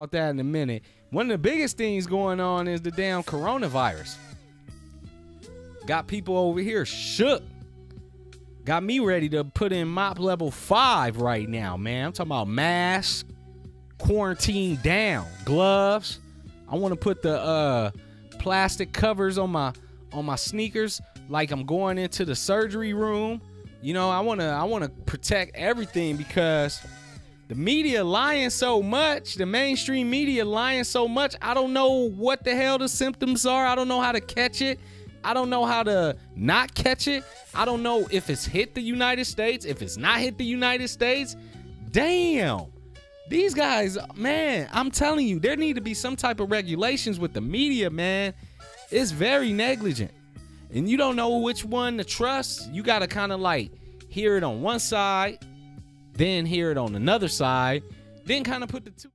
About that in a minute. One of the biggest things going on is the damn coronavirus. Got people over here shook. Got me ready to put in mop level 5 right now, man. I'm talking about mask, quarantine down, gloves. I want to put the plastic covers on my sneakers like I'm going into the surgery room. You know, I want to protect everything because the media lying so much, the mainstream media lying so much, I don't know what the hell the symptoms are. I don't know how to catch it. I don't know how to not catch it. I don't know if it's hit the United States, if it's not hit the United States. Damn. These guys, man, I'm telling you, there need to be some type of regulations with the media, man. It's very negligent. And you don't know which one to trust. You got to kind of like hear it on one side, then hear it on another side, then kind of put the two.